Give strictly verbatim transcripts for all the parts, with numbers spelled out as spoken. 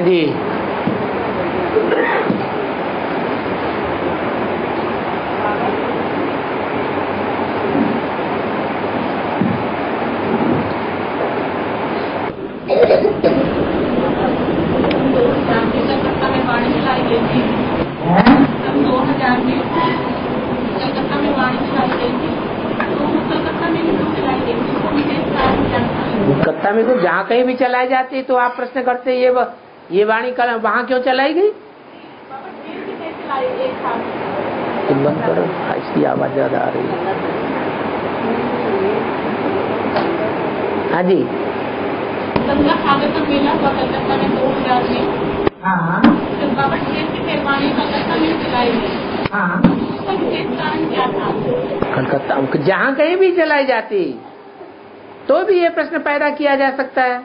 हाँ जी, कलकत्ता में तो जहाँ कहीं भी चलाई जाती तो आप प्रश्न करते ये वा, ये वाणी कल वहाँ क्यों चलाई गई? बंद करो, इसकी आवाज ज्यादा आ रही है। हाँ जी, कलकत्ता जहाँ कहीं भी चलाई जाती तो भी ये प्रश्न पैदा किया जा सकता है,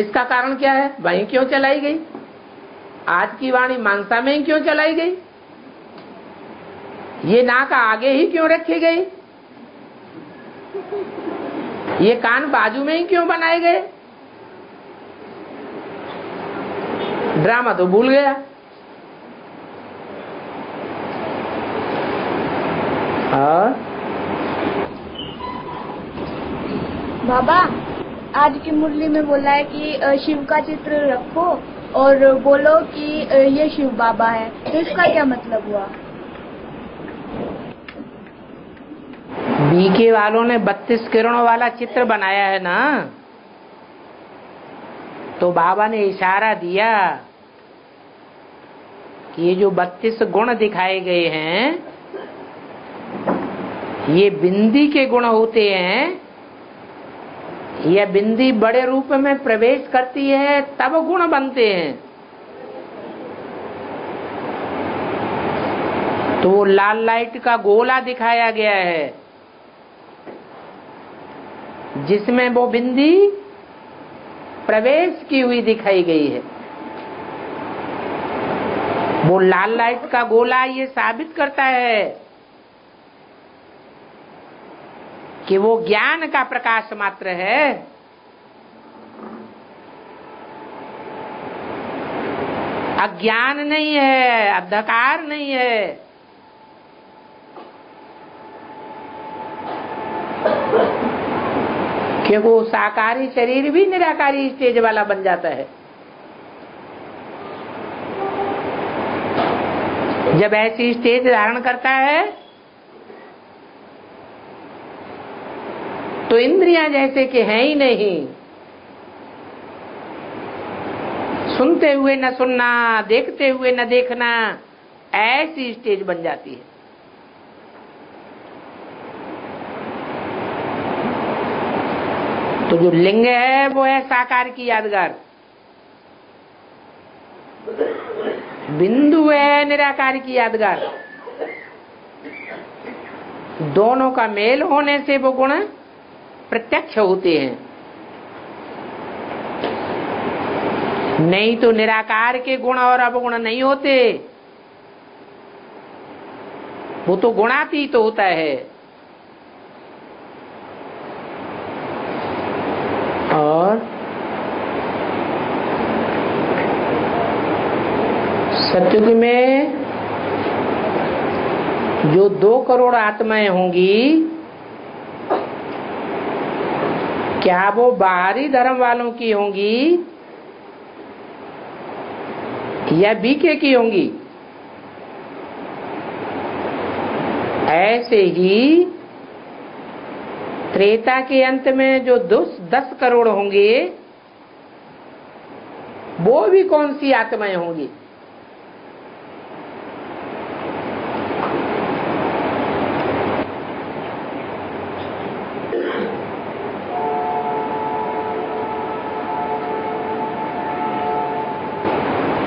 इसका कारण क्या है, वहीं क्यों चलाई गई? आज की वाणी मानसा में ही क्यों चलाई गई? ये नाक आगे ही क्यों रखी गई? ये कान बाजू में ही क्यों बनाए गए? ड्रामा तो भूल गया। और बाबा आज की मुरली में बोला है कि शिव का चित्र रखो और बोलो कि ये शिव बाबा है, तो इसका क्या मतलब हुआ? बीके वालों ने बत्तीस किरणों वाला चित्र बनाया है ना, तो बाबा ने इशारा दिया कि ये जो बत्तीस गुण दिखाए गए हैं ये बिंदी के गुण होते हैं। यह बिंदी बड़े रूप में प्रवेश करती है तब गुण बनते हैं। तो लाल लाइट का गोला दिखाया गया है जिसमें वो बिंदी प्रवेश की हुई दिखाई गई है। वो लाल लाइट का गोला ये साबित करता है कि वो ज्ञान का प्रकाश मात्र है। अज्ञान नहीं है, अंधकार नहीं है। कि वो साकारी शरीर भी निराकारी स्टेज वाला बन जाता है। जब ऐसी स्टेज धारण करता है तो इंद्रियां जैसे कि हैं ही नहीं। सुनते हुए न सुनना, देखते हुए न देखना, ऐसी स्टेज बन जाती है। तो जो लिंग है वो है साकार की यादगार, बिंदु है निराकार की यादगार। दोनों का मेल होने से वो गुण प्रत्यक्ष होते हैं, नहीं तो निराकार के गुण और अवगुण नहीं होते, वो तो गुणातीत तो होता है। और सत्युग में जो दो करोड़ आत्माएं होंगी, क्या वो बाहरी धर्म वालों की होंगी या बीके की होंगी? ऐसे ही त्रेता के अंत में जो दस करोड़ होंगे वो भी कौन सी आत्माएं होंगी?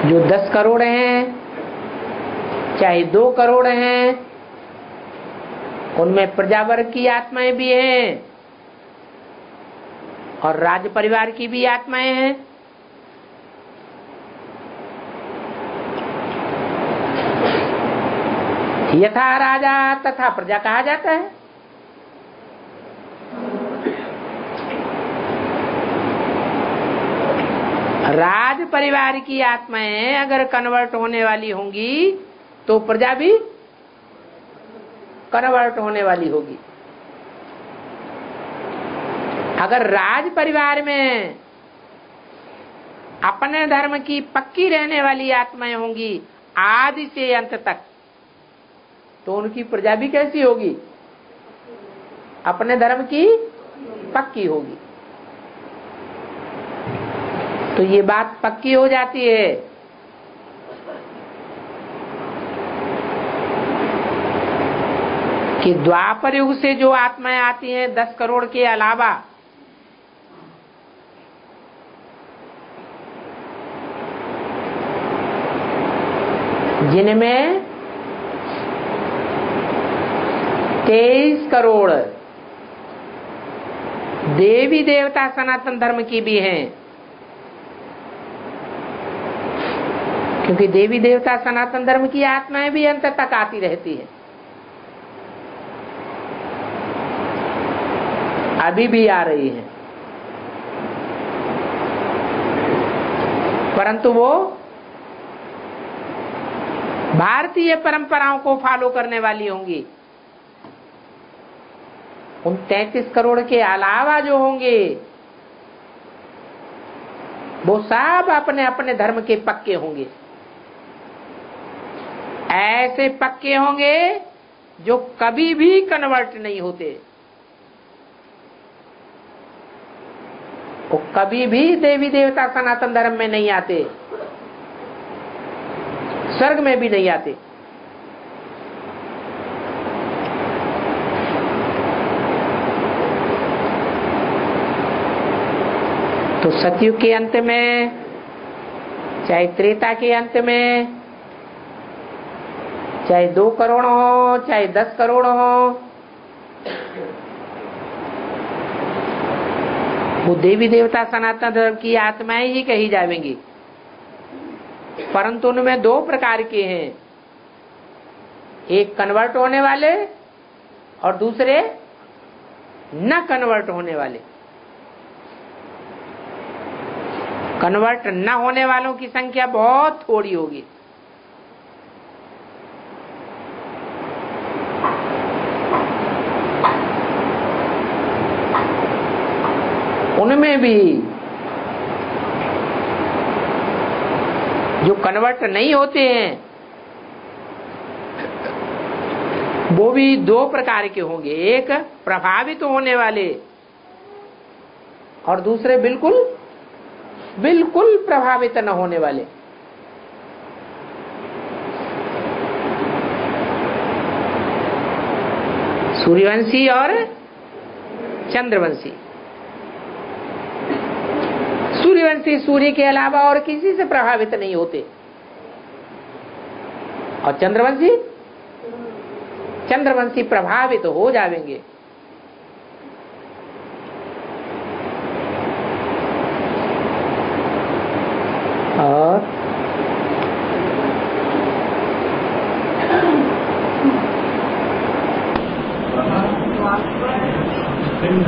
जो दस करोड़ हैं चाहे दो करोड़ हैं, उनमें प्रजावर्ग की आत्माएं भी हैं और राज परिवार की भी आत्माएं हैं। यथा राजा तथा प्रजा कहा जाता है। राज परिवार की आत्माएं अगर कन्वर्ट होने वाली होंगी तो प्रजा भी कन्वर्ट होने वाली होगी। अगर राज परिवार में अपने धर्म की पक्की रहने वाली आत्माएं होंगी आदि से अंत तक, तो उनकी प्रजा भी कैसी होगी? अपने धर्म की पक्की होगी। तो ये बात पक्की हो जाती है। कि द्वापर युग से जो आत्माएं आती हैं दस करोड़ के अलावा, जिनमें तेईस करोड़ देवी देवता सनातन धर्म की भी हैं, क्योंकि देवी देवता सनातन धर्म की आत्माएं भी अंत तक आती रहती है, अभी भी आ रही है, परंतु वो भारतीय परंपराओं को फॉलो करने वाली होंगी। उन तैंतीस करोड़ के अलावा जो होंगे वो सब अपने अपने धर्म के पक्के होंगे। ऐसे पक्के होंगे जो कभी भी कन्वर्ट नहीं होते, वो कभी भी देवी देवता सनातन धर्म में नहीं आते, स्वर्ग में भी नहीं आते। तो सतयुग के अंत में, चाहे त्रेता के अंत में, चाहे दो करोड़ हो, चाहे दस करोड़ हो, वो देवी देवता सनातन धर्म की आत्माएं ही कही जाएंगी। परंतु उनमें दो प्रकार के हैं, एक कन्वर्ट होने वाले और दूसरे न कन्वर्ट होने वाले। कन्वर्ट न होने वालों की संख्या बहुत थोड़ी होगी। उनमें भी जो कन्वर्ट नहीं होते हैं वो भी दो प्रकार के होंगे, एक प्रभावित होने वाले और दूसरे बिल्कुल बिल्कुल प्रभावित न होने वाले। सूर्यवंशी और चंद्रवंशी। सूर्यवंशी सूर्य के अलावा और किसी से प्रभावित नहीं होते, और चंद्रवंशी चंद्रवंशी प्रभावित हो जाएंगे। और मुस्लिम धर्म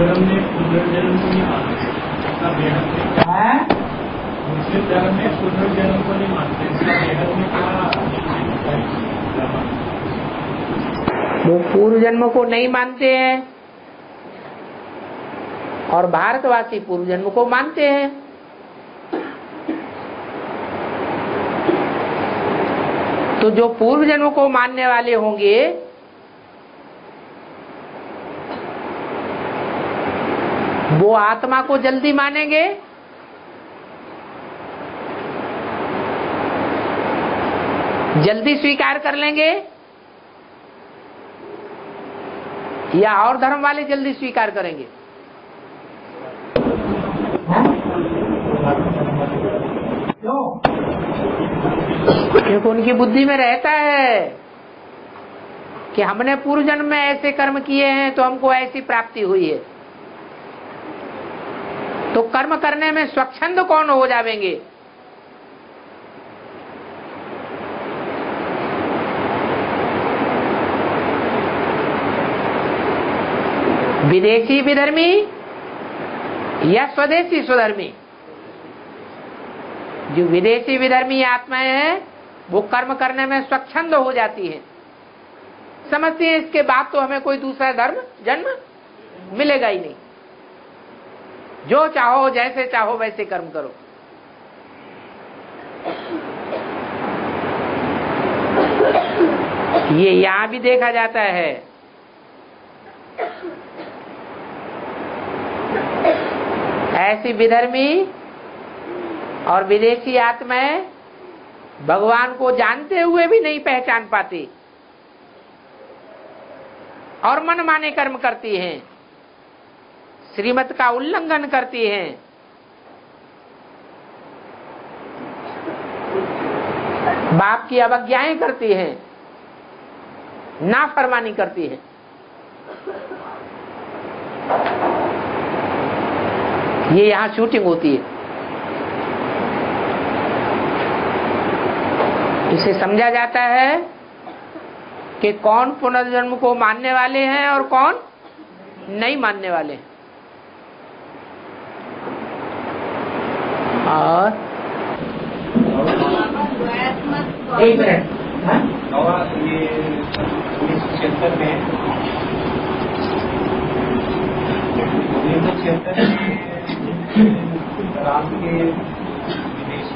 में पुनर्जन्म को नहीं मानते, मुस्लिम धर्म में पुनर्जन्म को नहीं मानते, वो पूर्व जन्म को नहीं मानते हैं और भारतवासी पूर्व जन्म को मानते हैं। तो जो पूर्व जन्म को मानने वाले होंगे वो आत्मा को जल्दी मानेंगे, जल्दी स्वीकार कर लेंगे, या और धर्म वाले जल्दी स्वीकार करेंगे? क्योंकि उनकी बुद्धि में रहता है कि हमने पूर्व जन्म में ऐसे कर्म किए हैं तो हमको ऐसी प्राप्ति हुई है। तो कर्म करने में स्वच्छंद कौन हो जाएंगे? विदेशी विधर्मी या स्वदेशी स्वधर्मी? जो विदेशी विधर्मी आत्माएं हैं वो कर्म करने में स्वच्छंद हो जाती है, समझती है इसके बाद तो हमें कोई दूसरा धर्म जन्म मिलेगा ही नहीं, जो चाहो जैसे चाहो वैसे कर्म करो। ये यहाँ भी देखा जाता है। ऐसी विधर्मी और विदेशी आत्माएं भगवान को जानते हुए भी नहीं पहचान पाती और मनमाने कर्म करती हैं, श्रीमत का उल्लंघन करती हैं। बाप की अवज्ञाएं करती हैं, नाफरमानी करती है। ये यहाँ शूटिंग होती है। इसे समझा जाता है कि कौन पुनर्जन्म को मानने वाले हैं और कौन नहीं मानने वाले हैं। और एक मिनट में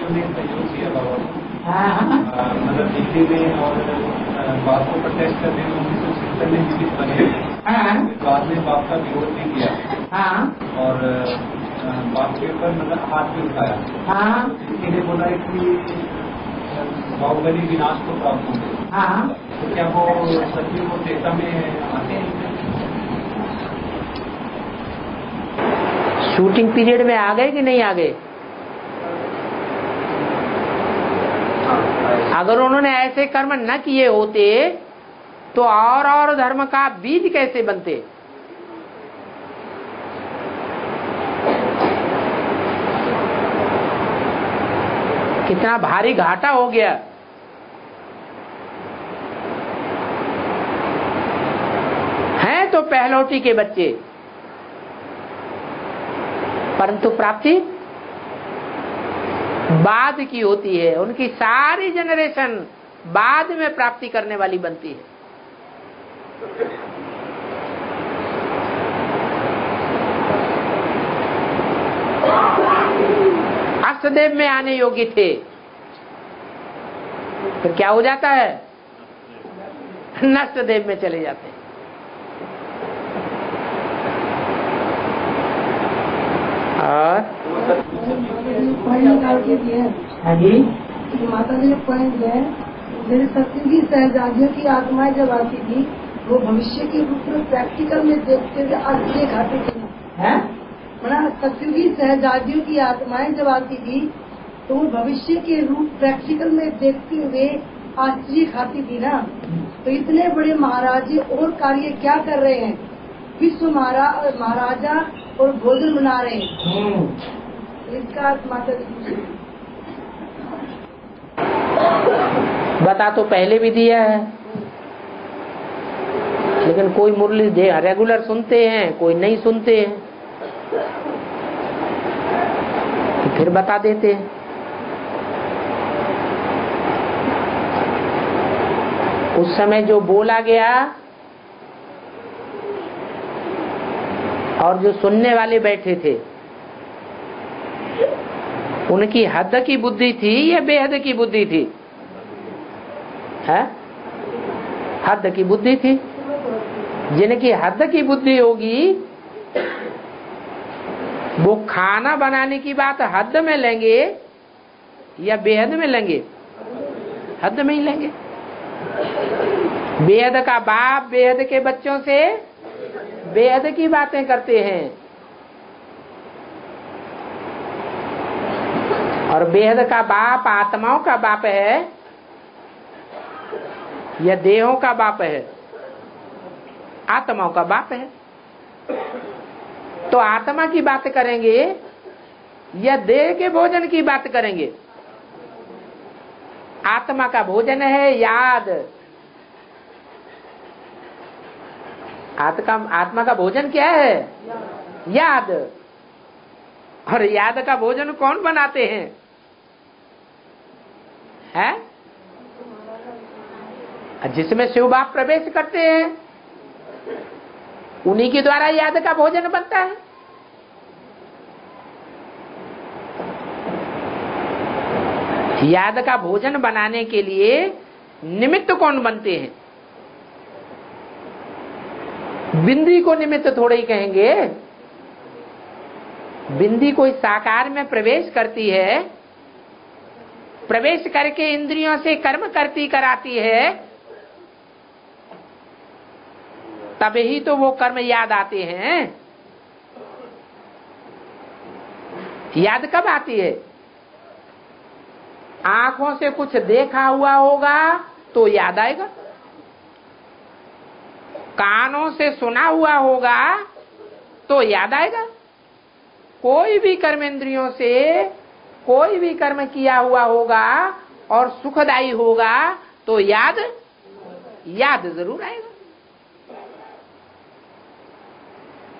मतलब दिल्ली में और बाप को प्रोटेस्ट करने में उन्नीस सौ छिहत्तर में जीवित बने, बाद में बाप का विरोध नहीं किया और बाप के ऊपर मतलब हाथ भी उठाया। किसी ने बोला कि बाहुबली विनाश को प्राप्त होंगे, तो क्या वो सभी वो देवता में आते हैं? शूटिंग पीरियड में आ गए कि नहीं आ गए? अगर उन्होंने ऐसे कर्म न किए होते तो और और धर्म का बीज कैसे बनते? कितना भारी घाटा हो गया। हैं तो पहलौटी के बच्चे, परंतु प्राप्ति बाद की होती है। उनकी सारी जनरेशन बाद में प्राप्ति करने वाली बनती है। अष्टदेव में आने योग्य थे, फिर क्या हो जाता है? नष्ट देव में चले जाते हैं। माता जी ने पॉइंट है, मेरे सत्संगी सहजादियों की आत्माएं जब आती थी वो भविष्य के रूप में प्रैक्टिकल में देखते थे। आज के घाटे के मतलब सत्संगी सहजादियों की आत्माएं जब आती थी तो वो भविष्य के रूप प्रैक्टिकल में देखते हुए आश्चर्य खाती थी ना। तो इतने बड़े महाराजे और कार्य क्या कर रहे हैं, विश्व महाराजा और भोजन बना रहे हैं। बता तो पहले भी दिया है, लेकिन कोई मुरली दे रेगुलर सुनते हैं, कोई नहीं सुनते हैं, फिर बता देते हैं। उस समय जो बोला गया और जो सुनने वाले बैठे थे उनकी हद की बुद्धि थी या बेहद की बुद्धि थी? है हद की बुद्धि थी। जिनकी हद की बुद्धि होगी वो खाना बनाने की बात हद में लेंगे या बेहद में लेंगे? हद में ही लेंगे। बेहद का बाप बेहद के बच्चों से बेहद की बातें करते हैं और बेहद का बाप आत्माओं का बाप है या देहों का बाप है? आत्माओं का बाप है। तो आत्मा की बात करेंगे या देह के भोजन की बात करेंगे? आत्मा का भोजन है याद। आत्मा आत्मा का भोजन क्या है? याद। और याद का भोजन कौन बनाते हैं? है जिसमें शिव बाप प्रवेश करते हैं, उन्हीं के द्वारा याद का भोजन बनता है। याद का भोजन बनाने के लिए निमित्त कौन बनते हैं? बिंदी को निमित्त थोड़े ही कहेंगे। बिंदी कोई साकार में प्रवेश करती है, प्रवेश करके इंद्रियों से कर्म करती कराती है, तब ही तो वो कर्म याद आते हैं। याद कब आती है? आंखों से कुछ देखा हुआ होगा तो याद आएगा, कानों से सुना हुआ होगा तो याद आएगा। कोई भी कर्म इंद्रियों से कोई भी कर्म किया हुआ होगा और सुखदायी होगा तो याद याद जरूर आएगा।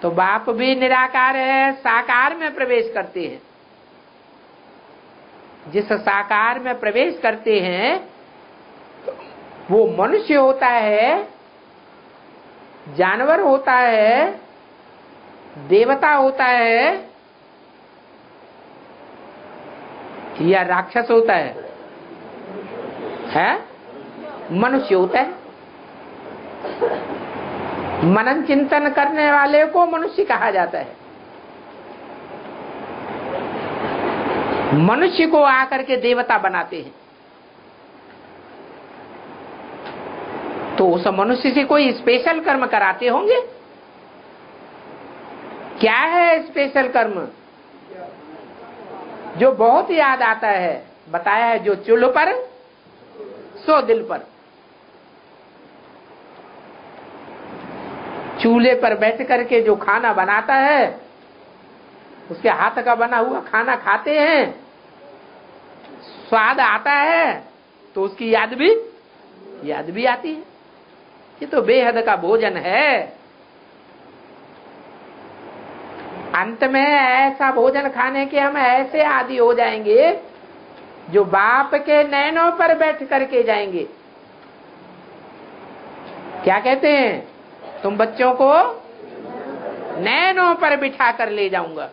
तो बाप भी निराकार है, साकार में प्रवेश करते हैं। जिस साकार में प्रवेश करते हैं वो मनुष्य होता है, जानवर होता है, देवता होता है या राक्षस होता है, है? मनुष्य होता है। मनन चिंतन करने वाले को मनुष्य कहा जाता है। मनुष्य को आकर के देवता बनाते हैं, तो उस मनुष्य से कोई स्पेशल कर्म कराते होंगे। क्या है स्पेशल कर्म जो बहुत याद आता है? बताया है, जो चुल्ह पर सो दिल पर। चूल्हे पर बैठ करके जो खाना बनाता है, उसके हाथ का बना हुआ खाना खाते हैं, स्वाद आता है तो उसकी याद भी याद भी आती है। ये तो बेहद का भोजन है। अंत में ऐसा भोजन खाने के हम ऐसे आदी हो जाएंगे जो बाप के नैनों पर बैठ करके जाएंगे। क्या कहते हैं? तुम बच्चों को नैनों पर बिठा कर ले जाऊंगा।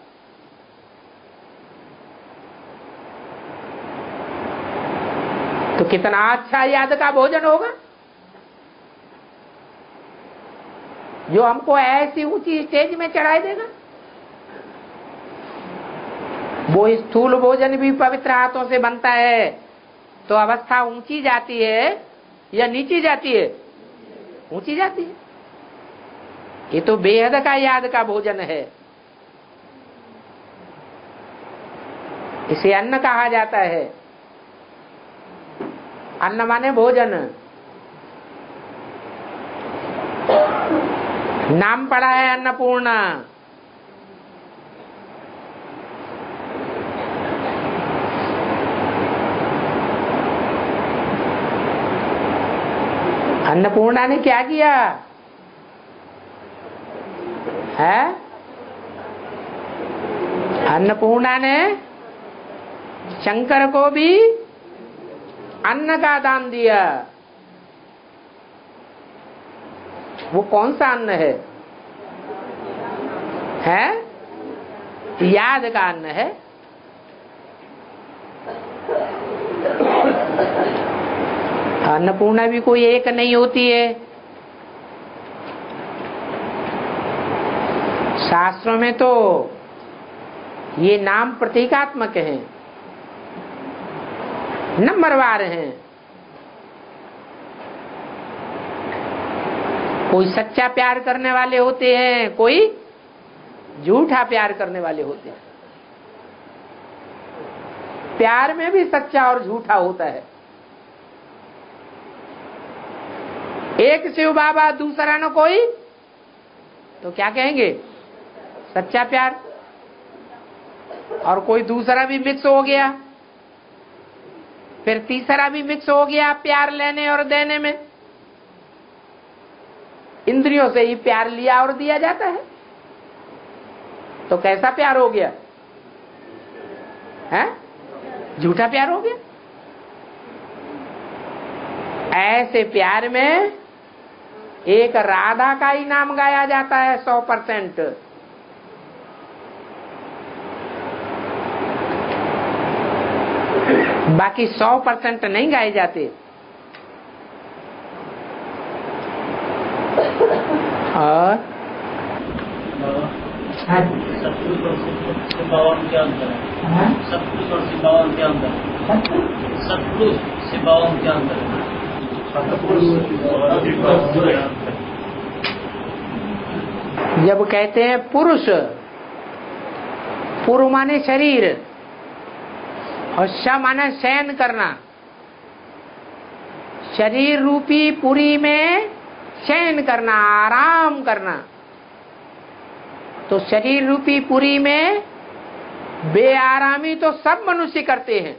तो कितना अच्छा याद का भोजन होगा जो हमको ऐसी ऊंची स्टेज में चढ़ाई देगा। वो स्थूल भोजन भी पवित्र हाथों से बनता है, तो अवस्था ऊंची जाती है या नीची जाती है? ऊंची जाती है। ये तो बेहद का याद का भोजन है। इसे अन्न कहा जाता है। अन्न माने भोजन। नाम पड़ा है अन्नपूर्णा। अन्नपूर्णा ने क्या किया है? अन्नपूर्णा ने शंकर को भी अन्न का दान दिया। वो कौन सा अन्न है? है याद का अन्न है। अन्नपूर्णा भी कोई एक नहीं होती है। शास्त्रों में तो ये नाम प्रतीकात्मक है, नंबरवार हैं। कोई सच्चा प्यार करने वाले होते हैं, कोई झूठा प्यार करने वाले होते हैं। प्यार में भी सच्चा और झूठा होता है। एक शिव बाबा, दूसरा न कोई, तो क्या कहेंगे? सच्चा प्यार। और कोई दूसरा भी मिक्स हो गया, फिर तीसरा भी मिक्स हो गया प्यार लेने और देने में। इंद्रियों से ही प्यार लिया और दिया जाता है, तो कैसा प्यार हो गया? है झूठा प्यार हो गया। ऐसे प्यार में एक राधा का ही नाम गाया जाता है सौ परसेंट। बाकी सौ परसेंट नहीं गाए जाते। और जब कहते हैं पुरुष, पुरु माने शरीर और श माने शयन करना, शरीर रूपी पुरी में शयन करना, आराम करना। तो शरीर रूपी पुरी में बेआरामी तो सब मनुष्य करते हैं,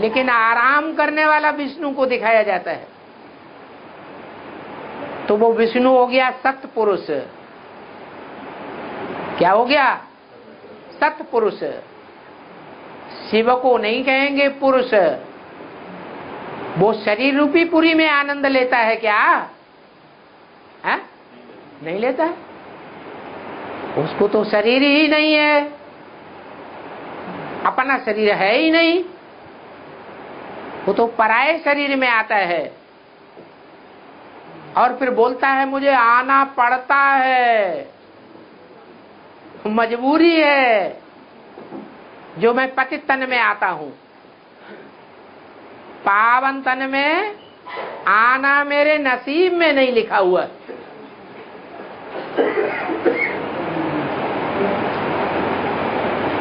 लेकिन आराम करने वाला विष्णु को दिखाया जाता है। तो वो विष्णु हो गया सत्पुरुष। क्या हो गया? सत्पुरुष। शिव को नहीं कहेंगे पुरुष। वो शरीर रूपी पुरी में आनंद लेता है क्या? है? नहीं लेता है। उसको तो शरीर ही नहीं है, अपना शरीर है ही नहीं, वो तो पराये शरीर में आता है। और फिर बोलता है मुझे आना पड़ता है, मजबूरी है जो मैं पतित तन में आता हूँ, पावन तन में आना मेरे नसीब में नहीं लिखा हुआ।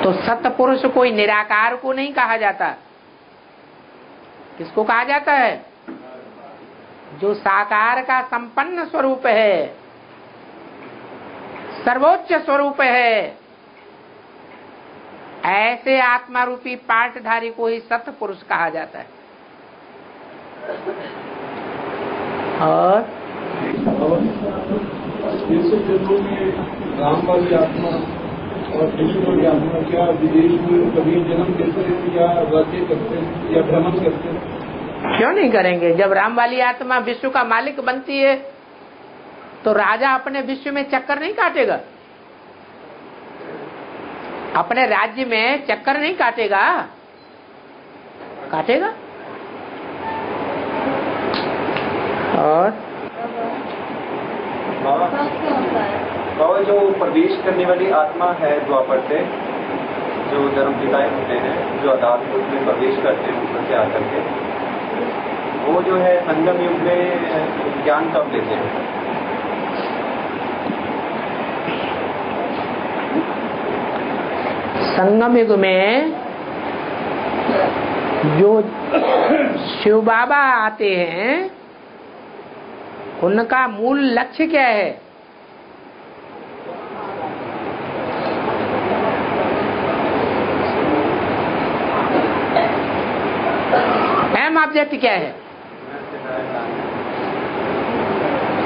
तो सत्पुरुष कोई निराकार को नहीं कहा जाता। किसको कहा जाता है? जो साकार का संपन्न स्वरूप है, सर्वोच्च स्वरूप है, ऐसे आत्मा रूपी पाठधारी को ही सत्पुरुष कहा जाता है। और राम वाली आत्मा और कृष्ण की आत्मा क्या विदेश में कभी जन्म लेते हैं या राज्य करते हैं या भ्रमण करते हैं? क्यों नहीं करेंगे? जब राम वाली आत्मा विश्व का मालिक बनती है तो राजा अपने विश्व में चक्कर नहीं काटेगा, अपने राज्य में चक्कर नहीं काटेगा? काटेगा। और बाबा, बाबा जो प्रवेश करने वाली आत्मा है द्वापर से, जो धर्मपिताएं होते हैं जो अदालत में प्रवेश करते हैं ऊपर से आकर के, वो जो है संगम युग में ज्ञान कब लेते हैं? संगम युग में जो शिव बाबा आते हैं उनका मूल लक्ष्य क्या है? एम ऑब्जेक्ट क्या है?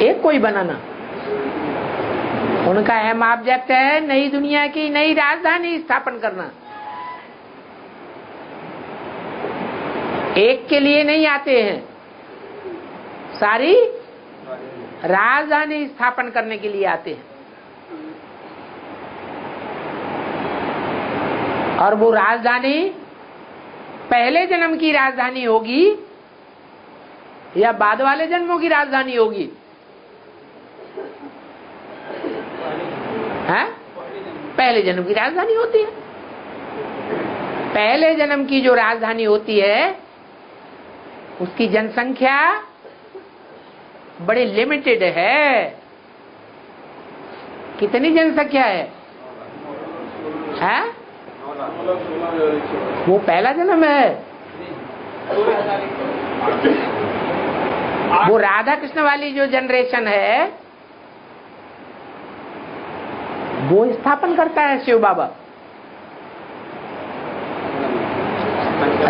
एक कोई बनाना। उनका अहम ऑब्जेक्ट है नई दुनिया की नई राजधानी स्थापन करना। एक के लिए नहीं आते हैं, सारी राजधानी स्थापन करने के लिए आते हैं। और वो राजधानी पहले जन्म की राजधानी होगी या बाद वाले जन्मों की राजधानी होगी? है? पहले जन्म की राजधानी होती है। पहले जन्म की जो राजधानी होती है उसकी जनसंख्या बड़ी लिमिटेड है। कितनी जनसंख्या है? है? वो पहला जन्म है। वो राधा कृष्ण वाली जो जनरेशन है वो स्थापन करता है शिव बाबा।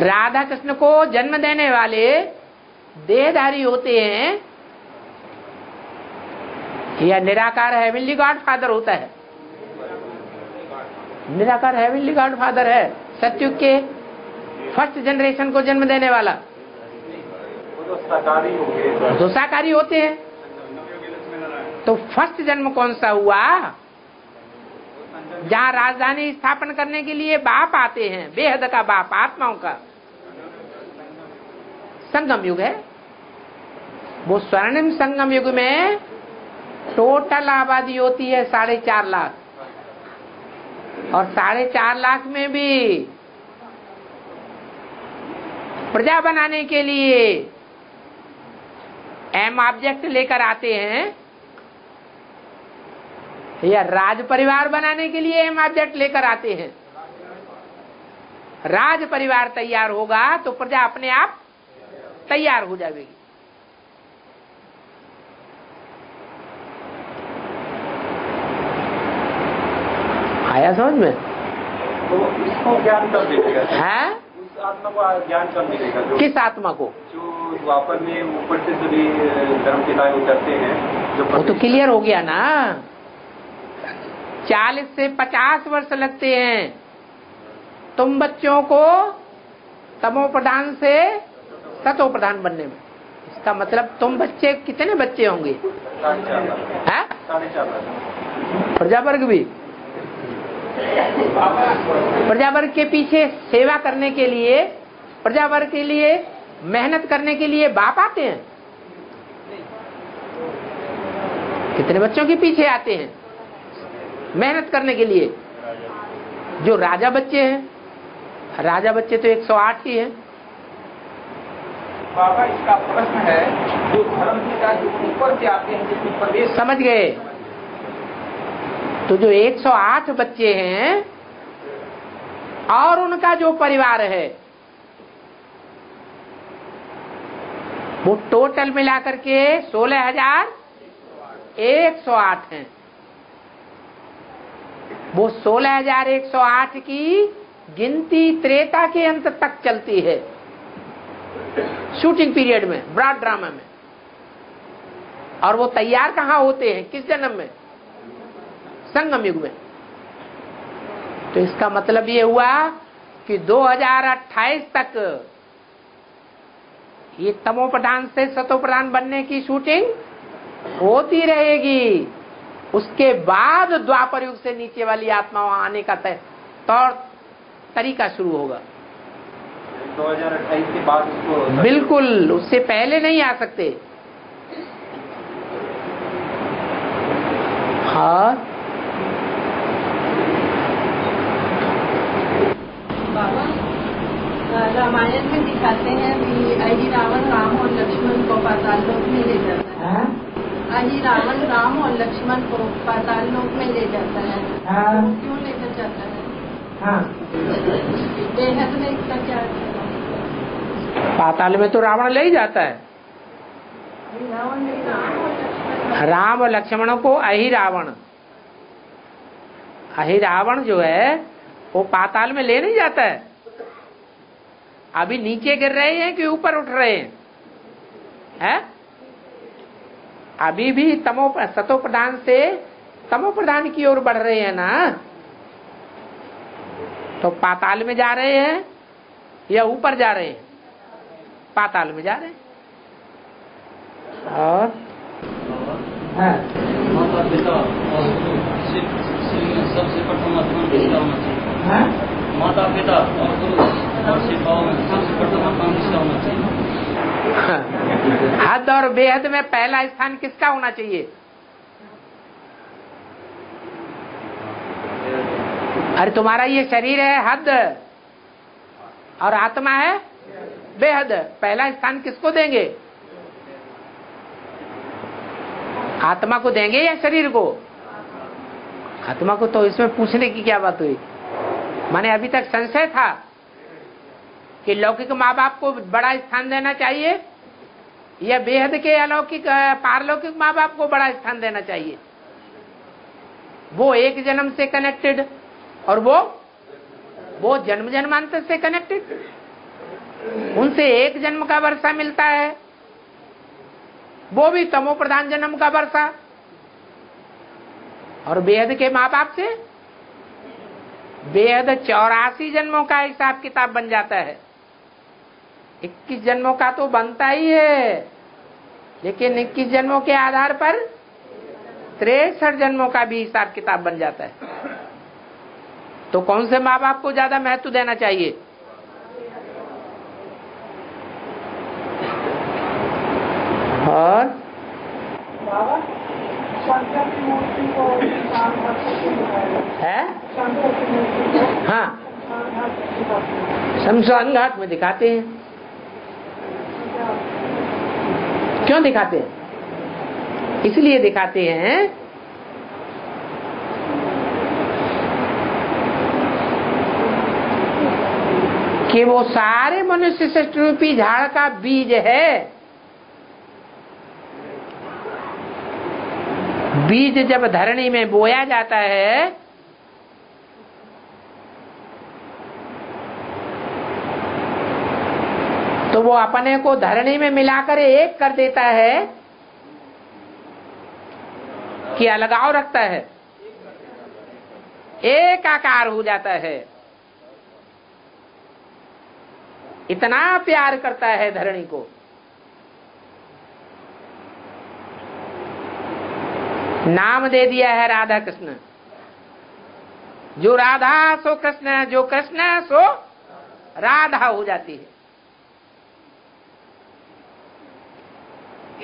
राधा कृष्ण को जन्म देने वाले देहधारी होते हैं या निराकार हेवनली गॉड फादर होता है? निराकार हेवनली गॉड फादर है सत्युग के फर्स्ट जनरेशन को जन्म देने वाला। तो शाकाहारी होंगे, तो शाकाहारी होते हैं। तो फर्स्ट जन्म कौन सा हुआ? जहाँ राजधानी स्थापन करने के लिए बाप आते हैं, बेहद का बाप, आत्माओं का संगम युग है वो। स्वर्णिम संगम युग में टोटल आबादी होती है साढ़े चार लाख और साढ़े चार लाख में भी प्रजा बनाने के लिए एम ऑब्जेक्ट लेकर आते हैं या राज परिवार बनाने के लिए एम ऑब्जेक्ट लेकर आते हैं। राज परिवार तैयार होगा तो प्रजा अपने आप तैयार हो जाएगी। आया समझ में? तो इसको ज्ञान कब मिलेगा? हाँ? उस आत्मा को ज्ञान कब मिलेगा? किस आत्मा को? जो द्वापर में ऊपर से सभी धर्म पिताएं उतरते हैं। जो वो तो क्लियर हो गया ना। चालीस से पचास वर्ष लगते हैं तुम बच्चों को तमोप्रधान से सतोप्रधान बनने में। इसका मतलब तुम बच्चे कितने बच्चे होंगे? हाँ? प्रजावर्ग भी, प्रजावर्ग के पीछे सेवा करने के लिए, प्रजावर्ग के लिए मेहनत करने के लिए बाप आते हैं। कितने बच्चों के पीछे आते हैं मेहनत करने के लिए? जो राजा बच्चे हैं, राजा बच्चे तो एक सौ आठ ही हैं। बाबा इसका प्रश्न है, जो धर्म पिता जो ऊपर से आते हैं, जिसमें प्रवेश, समझ गए? तो जो एक सौ आठ बच्चे हैं और उनका जो परिवार है वो टोटल मिलाकर के सोलह हजार एक सौ आठ है। वो सोलह हजार एक सौ आठ की गिनती त्रेता के अंत तक चलती है, शूटिंग पीरियड में, ब्रॉड ड्रामा में। और वो तैयार कहाँ होते हैं? किस जन्म में? संगम युग में। तो इसका मतलब ये हुआ कि दो हजार अट्ठाईस तक ये तमोप्रधान से सतोप्रधान बनने की शूटिंग होती रहेगी। उसके बाद द्वापर युग से नीचे वाली आत्मा वहां आने का तौर तरीका शुरू होगा। दो हजार अट्ठाईस के बाद उसको, बिल्कुल, उससे पहले नहीं आ सकते। हाँ रामायण में दिखाते हैं कि अहि रावण राम और लक्ष्मण को पाताल लोक में ले जाता है। अहि रावण राम और लक्ष्मण को पाताल लोक में ले जाता है, क्यों लेकर जाता है? बेहद में इसका क्या? पाताल में तो रावण ले ही जाता है। राम और लक्ष्मणों को अहि रावण, अहि रावण जो है वो पाताल में ले नहीं जाता है। अभी नीचे गिर रहे हैं कि ऊपर उठ रहे हैं? है? अभी भी तमो सतोप्रधान से तमोप्रधान की ओर बढ़ रहे हैं ना, तो पाताल में जा रहे हैं या ऊपर जा रहे हैं? पाताल में जा रहे हैं। और है? माता पिता और सबसे प्रथम माता पिता और गुरु और शिवबाबा में सबसे प्रथम स्थान किसका होना चाहिए? हद और बेहद में पहला स्थान किसका होना चाहिए? अरे तुम्हारा ये शरीर है हद और आत्मा है बेहद, पहला स्थान किसको देंगे? आत्मा को देंगे या शरीर को? आत्मा को। तो इसमें पूछने की क्या बात हुई? मैंने अभी तक संशय था कि लौकिक माँ बाप को बड़ा स्थान देना चाहिए या बेहद के अलौकिक पारलौकिक माँ बाप को बड़ा स्थान देना चाहिए। वो एक जन्म से कनेक्टेड और वो वो जन्म जन्मांतर से कनेक्टेड। उनसे एक जन्म का वर्षा मिलता है, वो भी तमोप्रधान जन्म का वर्षा। और बेहद के माँ बाप से बेहद चौरासी जन्मों का हिसाब किताब बन जाता है। इक्कीस जन्मों का तो बनता ही है, लेकिन इक्कीस जन्मों के आधार पर तिरसठ जन्मों का भी हिसाब किताब बन जाता है। तो कौन से माँ बाप को ज्यादा महत्व देना चाहिए? और है हाँ शमशान घाट में दिखाते हैं। क्यों दिखाते हैं? इसलिए दिखाते हैं कि वो सारे मनुष्य श्रेष्ठ रूपी झाड़ का बीज है। बीज जब धरणी में बोया जाता है तो वो अपने को धरणी में मिलाकर एक कर देता है कि अलगाव रखता है, एक आकार हो जाता है। इतना प्यार करता है धरणी को। नाम दे दिया है राधा कृष्ण। जो राधा सो कृष्ण, जो कृष्ण सो राधा हो जाती है।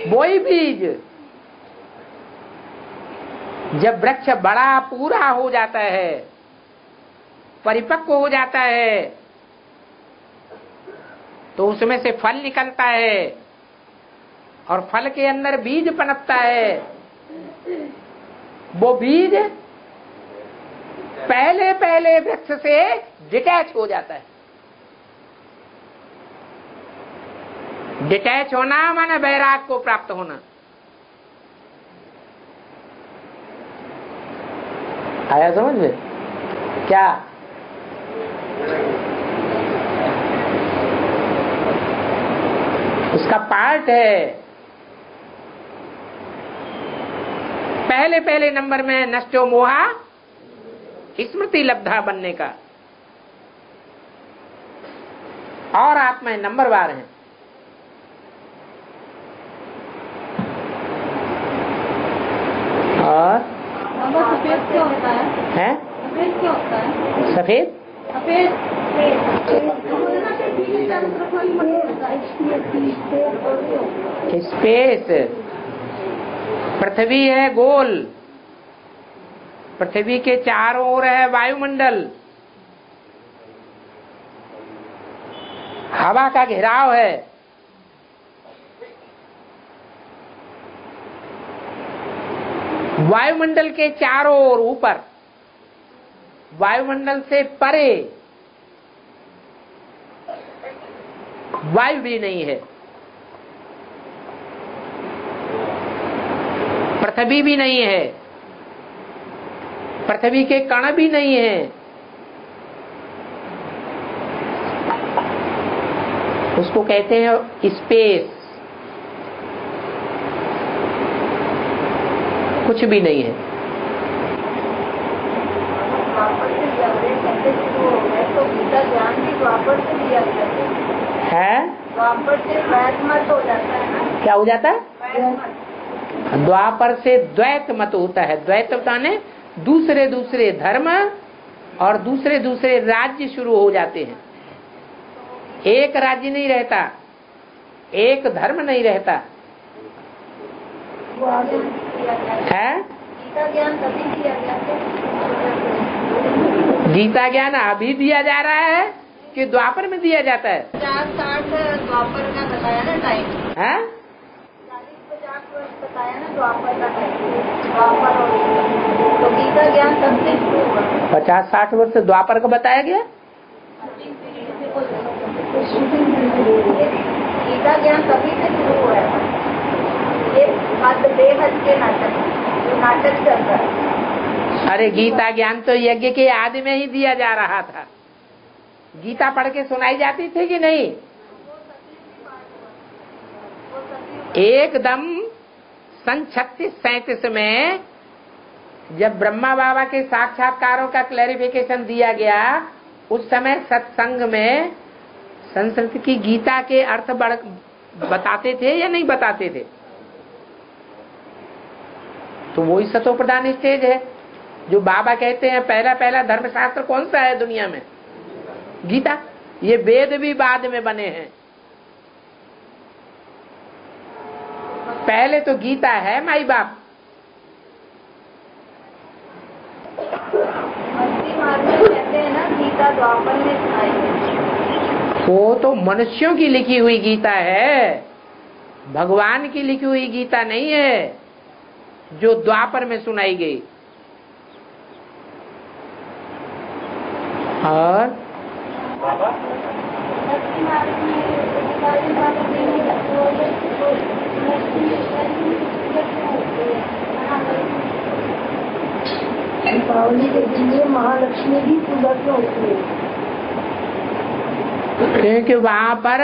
बोई बीज जब वृक्ष बड़ा पूरा हो जाता है, परिपक्व हो जाता है, तो उसमें से फल निकलता है और फल के अंदर बीज पनपता है। वो बीज पहले पहले वृक्ष से डिटैच हो जाता है। डिटैच होना माने वैराग को प्राप्त होना। आया समझ में? क्या उसका पार्ट है? पहले पहले नंबर में नष्टो मोहा स्मृति लब्धा बनने का, और आत्माएं नंबरवार हैं। और सफेद क्यों होता है? है? सफेद क्यों होता है? सफेद सफेद स्पेस। पृथ्वी है गोल, पृथ्वी के चारों ओर है वायुमंडल, हवा का घेराव है। वायुमंडल के चारों ओर ऊपर, वायुमंडल से परे वायु भी नहीं है, पृथ्वी भी नहीं है, पृथ्वी के कण भी नहीं है। उसको कहते हैं स्पेस। कुछ भी नहीं है। है क्या हो जाता है? द्वापर से द्वैत मत होता है। द्वैत माने दूसरे दूसरे धर्म और दूसरे दूसरे राज्य शुरू हो जाते हैं। एक राज्य नहीं रहता, एक धर्म नहीं रहता। है गीता ज्ञान अभी दिया जा रहा है कि द्वापर में दिया जाता है? पचास साठ द्वापर का बताया ना टाइम। है चालीस पचास वर्ष बताया ना द्वापर का टाइम। तो गीता ज्ञान तब से शुरू हुआ। पचास साठ वर्ष द्वापर का बताया गया। गीता ज्ञान तभी से शुरू हुआ है। अरे गीता ज्ञान तो यज्ञ के आदि में ही दिया जा रहा था। गीता पढ़ के सुनाई जाती थी कि नहीं? एकदम सन छत्तीस सैतीस में जब ब्रह्मा बाबा के साक्षात्कारों का क्लैरिफिकेशन दिया गया, उस समय सत्संग में संस्कृत की गीता के अर्थ बताते थे या नहीं बताते थे? तो वही सतो प्रधान स्टेज है जो बाबा कहते हैं पहला पहला धर्मशास्त्र कौन सा है दुनिया में? गीता। ये वेद भी बाद में बने हैं, पहले तो गीता है माई बाप। कहते हैं ना गीता द्वापर में सुनाई है, वो तो मनुष्यों की लिखी हुई गीता है, भगवान की लिखी हुई गीता नहीं है जो द्वापर में सुनाई गई। और दीपावली के दिन में महालक्ष्मी भी पूजा क्यों होती है? क्योंकि वहाँ पर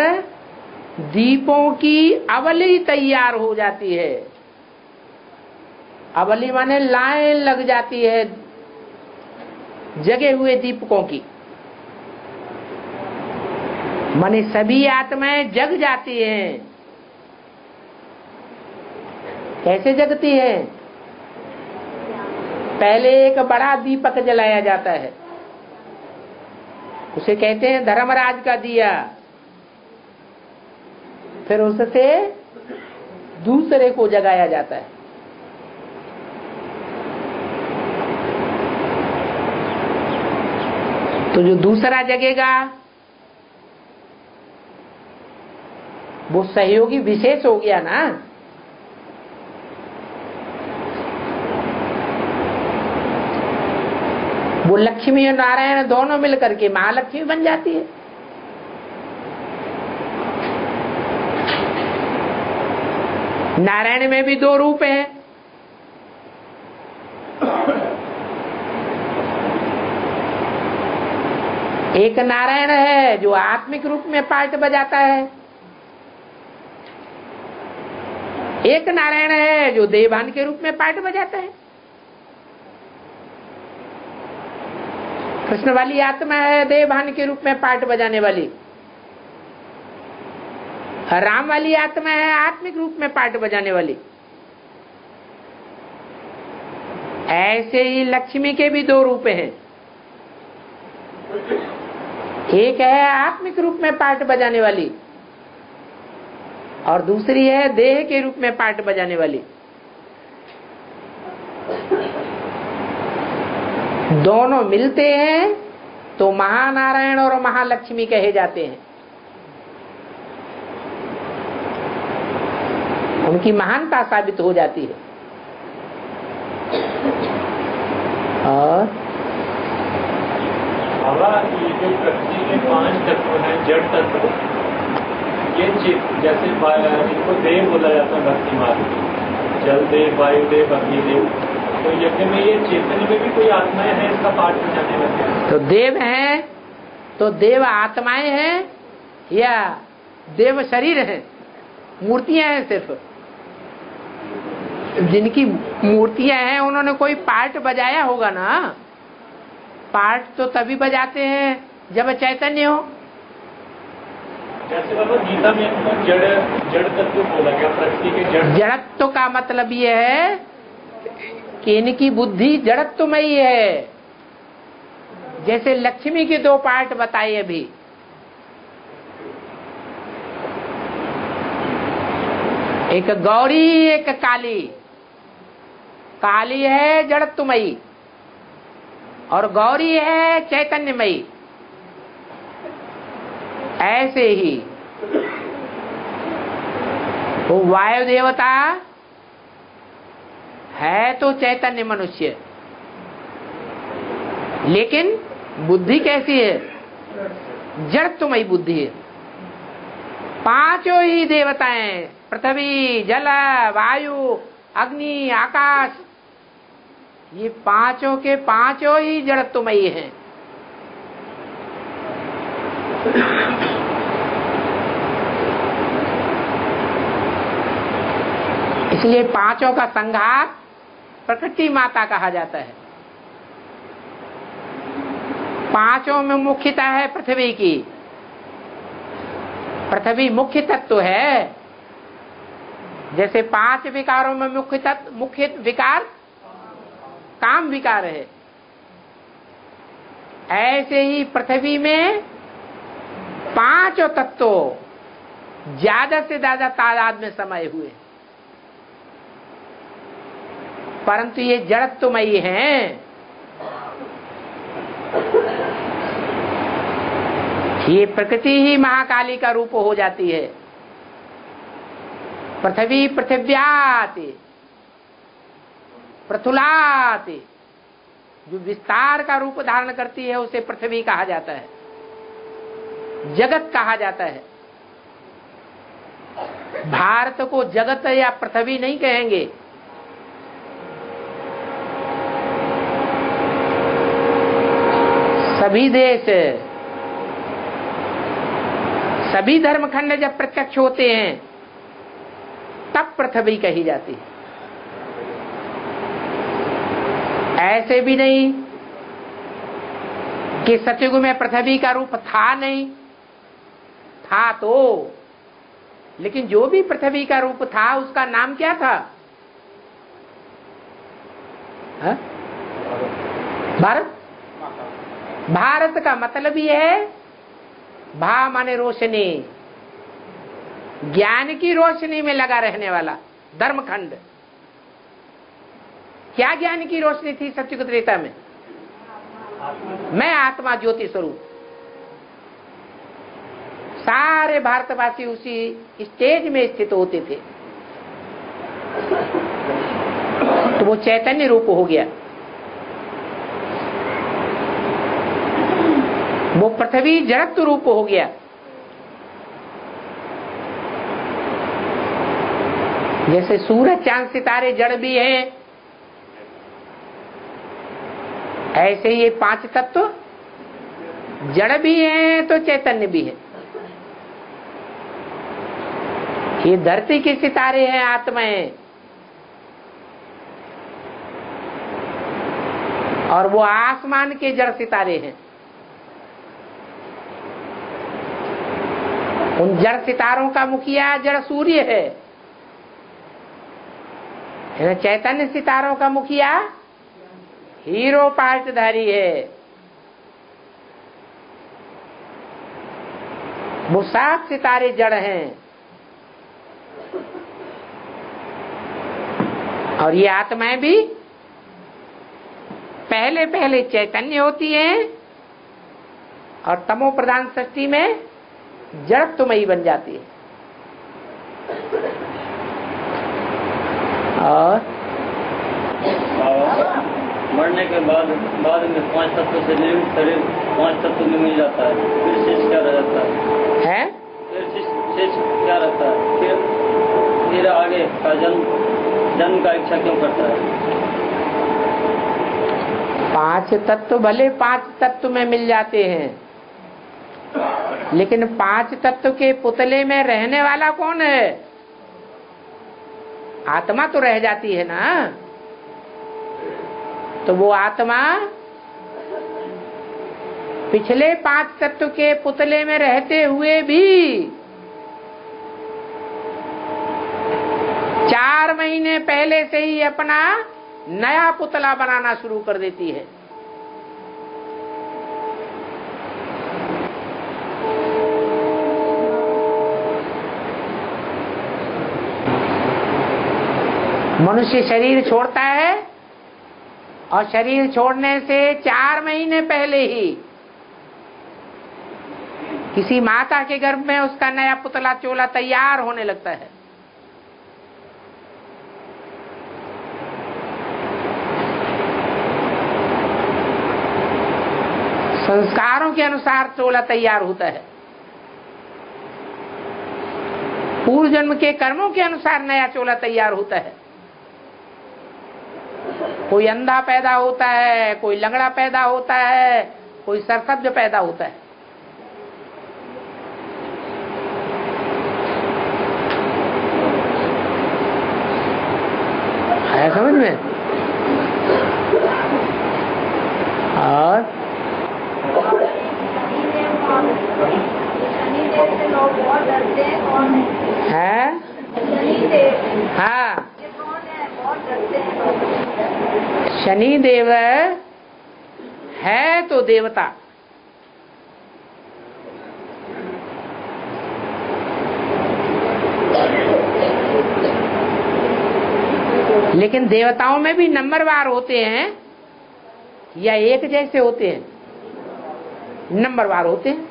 दीपों की अवली तैयार हो जाती है। अवली माने लाइन लग जाती है जगे हुए दीपकों की, माने सभी आत्माएं जग जाती हैं। कैसे जगती हैं? पहले एक बड़ा दीपक जलाया जाता है, उसे कहते हैं धर्मराज का दिया, फिर उससे दूसरे को जगाया जाता है। तो जो दूसरा जगेगा वो सहयोगी विशेष हो गया ना। वो लक्ष्मी और नारायण दोनों मिलकर के महालक्ष्मी बन जाती है। नारायण में भी दो रूप हैं, एक नारायण है जो आत्मिक रूप में पार्ट बजाता है, एक नारायण है जो देवान के रूप में पार्ट बजाता है। कृष्ण वाली आत्मा है देवान के रूप में पार्ट बजाने वाली, राम वाली आत्मा है आत्मिक रूप में पार्ट बजाने वाली। ऐसे ही लक्ष्मी के भी दो रूप हैं, एक है आत्मिक रूप में पार्ट बजाने वाली और दूसरी है देह के रूप में पार्ट बजाने वाली। दोनों मिलते हैं तो महानारायण और महालक्ष्मी कहे जाते हैं, उनकी महानता साबित हो जाती है। और ये जो प्रकृति के पांच तत्व हैं जड़ तत्व, ये चीज जैसे इनको देव बोला जाता है भक्ति मार्ग में, जल देव वायु देव अग्नि देव, तो यज्ञ में ये चेतन में भी कोई आत्माएं हैं इसका पार्ट में जाने लगते हैं। तो देव हैं तो देव आत्माएं हैं या देव शरीर हैं, मूर्तियां हैं सिर्फ। जिनकी मूर्तियां हैं उन्होंने कोई पार्ट बजाया होगा ना। पार्ट तो तभी बजाते हैं जब चैतन्य हो। जैसे बाबा गीता में जड़ जड़ तत्व बोला गया, प्रकृति के जड़ जड़त्व का मतलब ये है कि इनकी बुद्धि जड़त्वमयी है। जैसे लक्ष्मी के दो पार्ट बताए अभी, एक गौरी एक काली। काली है जड़त्वमयी और गौरी है चैतन्यमयी। ऐसे ही वो वायु देवता है तो चैतन्य मनुष्य, लेकिन बुद्धि कैसी है? जड़त्वमयी बुद्धि है। पांचों ही देवताएं पृथ्वी जल वायु अग्नि आकाश, ये पांचों के पांचों ही जड़त्वमयी हैं। इसलिए पांचों का संघात प्रकृति माता कहा जाता है। पांचों में मुख्यता है पृथ्वी की, पृथ्वी मुख्य तत्व है। जैसे पांच विकारों में मुख्य तत्व मुख्य विकार काम विकार है, ऐसे ही पृथ्वी में पांच तत्व ज्यादा से ज्यादा तादाद में समाये हुए, परंतु ये जड़त्वमयी हैं। ये प्रकृति ही महाकाली का रूप हो जाती है। पृथ्वी पृथिव्याति प्रथुलाति, जो विस्तार का रूप धारण करती है उसे पृथ्वी कहा जाता है, जगत कहा जाता है। भारत को जगत या पृथ्वी नहीं कहेंगे। सभी देश सभी धर्मखंड जब प्रत्यक्ष होते हैं तब पृथ्वी कही जाती है। ऐसे भी नहीं कि सतयुग में पृथ्वी का रूप था नहीं, था तो, लेकिन जो भी पृथ्वी का रूप था उसका नाम क्या था? हा? भारत। भारत का मतलब ये है, भा माने रोशनी, ज्ञान की रोशनी में लगा रहने वाला धर्मखंड। क्या ज्ञान की रोशनी थी सतयुग त्रेता में? मैं आत्मा ज्योति स्वरूप। सारे भारतवासी उसी स्टेज में स्थित होते थे, तो वो चैतन्य रूप हो गया। वो पृथ्वी जड़त्व रूप हो गया। जैसे सूरज चांद सितारे जड़ भी हैं, ऐसे ये पांच तत्व जड़ भी हैं तो चैतन्य भी है। ये धरती के सितारे हैं आत्माएं, और वो आसमान के जड़ सितारे हैं। उन जड़ सितारों का मुखिया जड़ सूर्य है, चैतन्य सितारों का मुखिया हीरो पार्टधारी है। वो सात सितारे जड़ हैं, और ये आत्माएं भी पहले पहले चैतन्य होती हैं और तमो प्रधान सृष्टि में जड़त्वमयी बन जाती है। और मरने के बाद बाद में पांच तत्व से नियुक्त शरीर पांच तत्व में मिल जाता है, फिर शेष क्या रह जाता है? है? फिर शेष क्या रहता है? फिर फिर आगे का जन्म जन्म का इच्छा क्यों करता है? पांच तत्व भले पांच तत्व में मिल जाते हैं, लेकिन पांच तत्व के पुतले में रहने वाला कौन है? आत्मा तो रह जाती है ना। तो वो आत्मा पिछले पांच तत्व के पुतले में रहते हुए भी चार महीने पहले से ही अपना नया पुतला बनाना शुरू कर देती है। मनुष्य शरीर छोड़ता है और शरीर छोड़ने से चार महीने पहले ही किसी माता के गर्भ में उसका नया पुतला चोला तैयार होने लगता है। संस्कारों के अनुसार चोला तैयार होता है, पूर्व जन्म के कर्मों के अनुसार नया चोला तैयार होता है। कोई अंधा पैदा होता है, कोई लंगड़ा पैदा होता है, कोई सरसब्ज पैदा होता है। आया समझ में? और शनि देव है तो देवता, लेकिन देवताओं में भी नंबरवार होते हैं या एक जैसे होते हैं? नंबरवार होते हैं,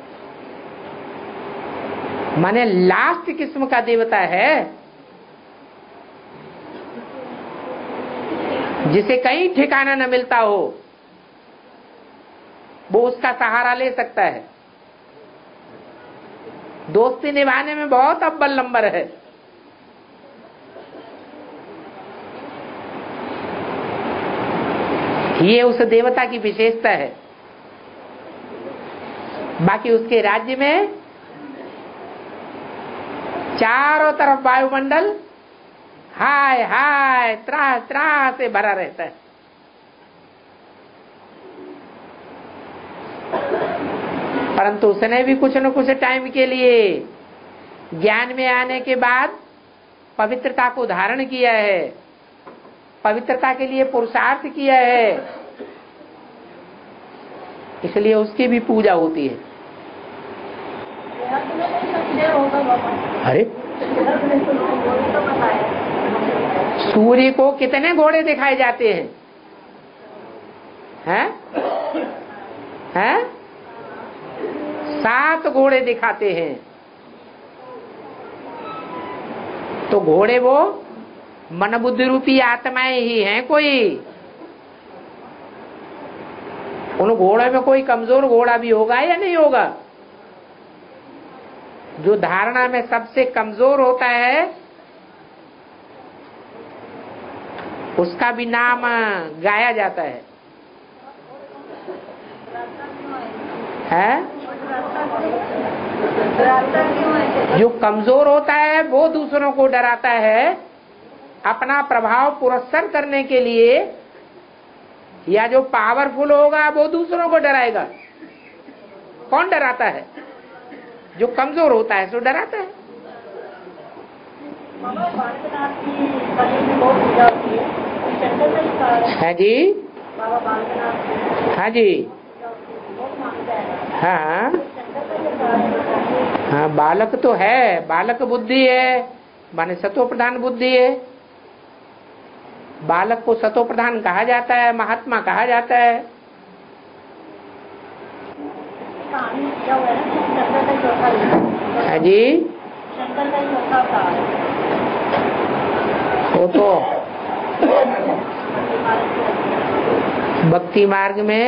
माने लास्ट किस्म का देवता है जिसे कहीं ठिकाना न मिलता हो, वो उसका सहारा ले सकता है। दोस्ती निभाने में बहुत अव्वल नंबर है। ये उस देवता की विशेषता है। बाकी उसके राज्य में चारों तरफ वायुमंडल हाय हाय त्राह त्राह से भरा रहता है। परंतु उसने भी कुछ न कुछ टाइम के लिए ज्ञान में आने के बाद पवित्रता को धारण किया है, पवित्रता के लिए पुरुषार्थ किया है, इसलिए उसकी भी पूजा होती है। अरे सूर्य को कितने घोड़े दिखाए जाते हैं? हैं? हैं? सात घोड़े दिखाते हैं। तो घोड़े वो मन बुद्धि रूपी आत्माएं ही हैं। कोई उन घोड़े में कोई कमजोर घोड़ा भी होगा या नहीं होगा? जो धारणा में सबसे कमजोर होता है उसका भी नाम गाया जाता है, है? जो कमजोर होता है वो दूसरों को डराता है अपना प्रभाव पुरस्सर करने के लिए, या जो पावरफुल होगा वो दूसरों को डराएगा। कौन डराता है? जो कमजोर होता है सो डराता है। हाँ जी, हाँ जी, हाँ हाँ। बालक तो है, बालक बुद्धि है, माने सत्व प्रधान बुद्धि है। बालक को सतो प्रधान कहा जाता है, महात्मा कहा जाता है। हाँ जी, वो तो भक्ति मार्ग में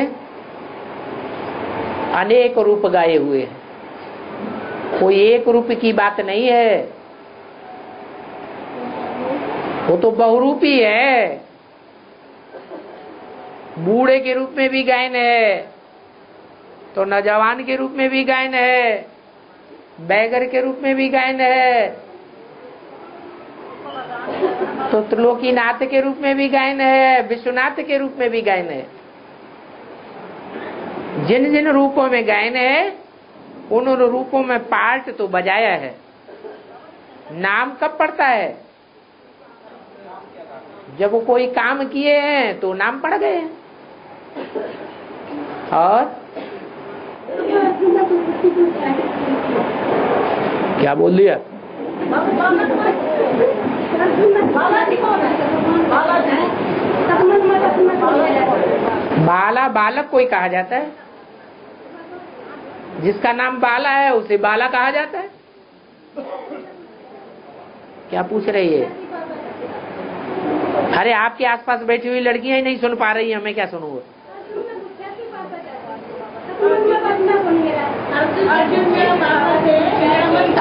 अनेक रूप गाए हुए हैं, कोई एक रूप की बात नहीं है। वो तो बहुरूपी है। बूढ़े के रूप में भी गायन है, तो नौजवान के रूप में भी गायन है, बैगर के रूप में भी गायन है, तो त्रिलोकीनाथ के रूप में भी गायन है, विश्वनाथ के रूप में भी गायन है। जिन जिन रूपों में गायन है उन उन रूपों में पार्ट तो बजाया है। नाम कब पड़ता है? जब वो कोई काम किए हैं तो नाम पड़ गए हैं। और क्या बोल दिया? बाला बालक कोई कहा जाता है, जिसका नाम बाला है उसे बाला कहा जाता है। क्या पूछ रही है? अरे आपके आसपास बैठी हुई लड़कियां ही नहीं सुन पा रही हैं, हमें क्या सुनूंगा?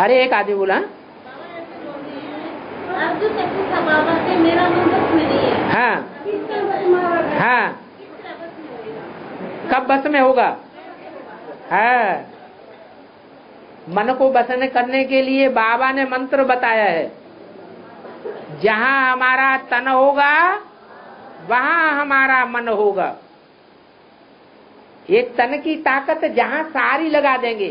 अरे एक आदमी बोला हाँ हाँ, कब बस में होगा? हाँ, मन को बसने करने के लिए बाबा ने मंत्र बताया है। जहाँ हमारा तन होगा वहाँ हमारा मन होगा। ये तन की ताकत जहाँ सारी लगा देंगे,